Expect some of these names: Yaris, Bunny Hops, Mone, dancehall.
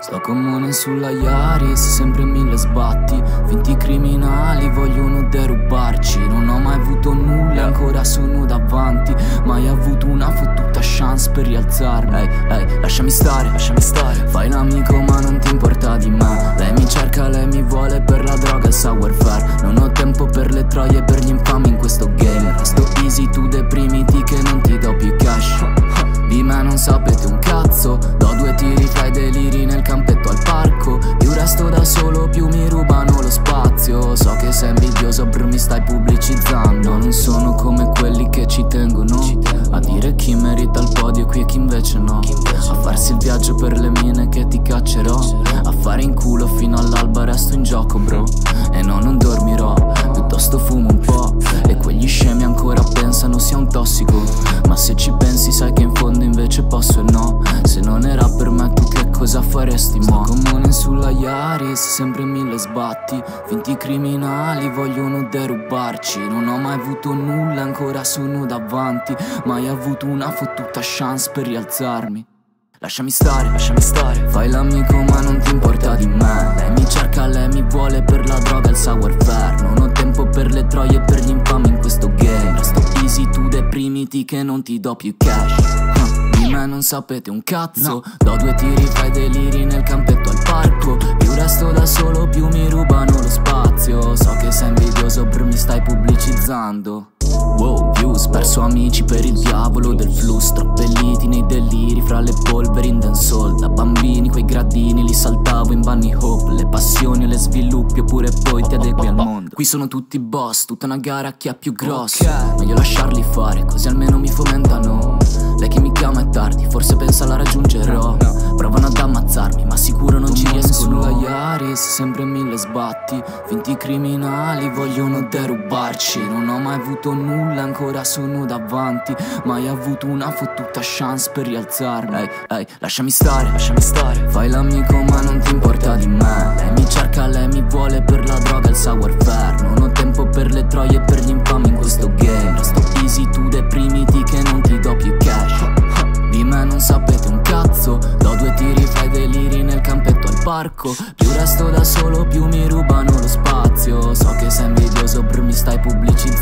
Sto con Mone sulla Yaris, sempre mille sbatti. Finti criminali vogliono derubarci. Non ho mai avuto nulla, ancora sono davanti. Mai avuto una fottuta chance per rialzarmi. Ehi, ehi, lasciami stare, lasciami stare. Fai l'amico ma non ti importa di me. Lei mi cerca, lei mi vuole per la droga e sa warfare. Non ho tempo per le troie, per gli infami in questo game. Resto easy, tu deprimiti che non ti do più cash. Di me non sapete un cazzo. Do due tiri, fai deliri nel campetto al parco. Più resto da solo, più mi rubano lo spazio. So che sei invidioso, bro, mi stai pubblicizzando. Non sono come quelli che ci tengono a dire chi merita il podio e chi invece no. A farsi il viaggio per le mine che ti caccerò. A fare in culo fino all'alba, resto in gioco, bro. E no, non dormirò, piuttosto fumo un po'. E quegli scemi ancora pensano sia un tossico. Ma se ci pensi sai che in fondo invece posso e no. Se non era per me tu che cosa faresti mo? Sto con Mone sulla Yaris, sempre mille sbatti. Finti criminali vogliono derubarci. Non ho mai avuto nulla, ancora sono davanti. Mai avuto una fottuta chance per rialzarmi. Lasciami stare, lasciami stare. Fai l'amico ma non ti importa di me. Lei mi cerca, lei mi vuole per la droga e il sawarfare. Non ho tempo per le troie e per gli infami in questo game. Resto easy, tu deprimiti che non ti do più cash. Di me non sapete un cazzo, no. Do due tiri, fai deliri nel campetto al parco. Più resto da solo, più mi rubano lo spazio. So che sei invidioso, bro, mi stai pubblicizzando. Wow, views, perso amici per il diavolo del flus. Trappelliti nei deliri, fra le polveri in dancehall. Da bambini quei gradini li saltavo in bunny hop. Le passioni le sviluppi oppure poi ti adegui al mondo. Qui sono tutti boss, tutta una gara a chi è più grosso, okay. Meglio lasciarli fare, così almeno mi fomentano. Lei che mi chiama è tardi, forse pensa la raggiungerò, no. Provano ad ammazzarmi, ma sicuro non ci riescono. Sulla Yaris, sempre mille sbatti. Finti criminali vogliono derubarci. Non ho mai avuto nulla, ancora sono davanti. Mai avuto una fottuta chance per rialzarmi. Ehi, ehi, lasciami stare, lasciami stare. Fai l'amico ma non ti importa di me. Lei mi cerca, lei mi vuole per la droga e il sawarfare. Non ho tempo per le troie e per gli infami in questo game. Resto easy, tu deprimiti che non ti do più cash. Di me non sapete un cazzo. Do due tiri, fai deliri nel campetto al parco. Più resto da solo, più mi rubano lo spazio. So che sei invidioso, bro, mi stai pubblicizzando.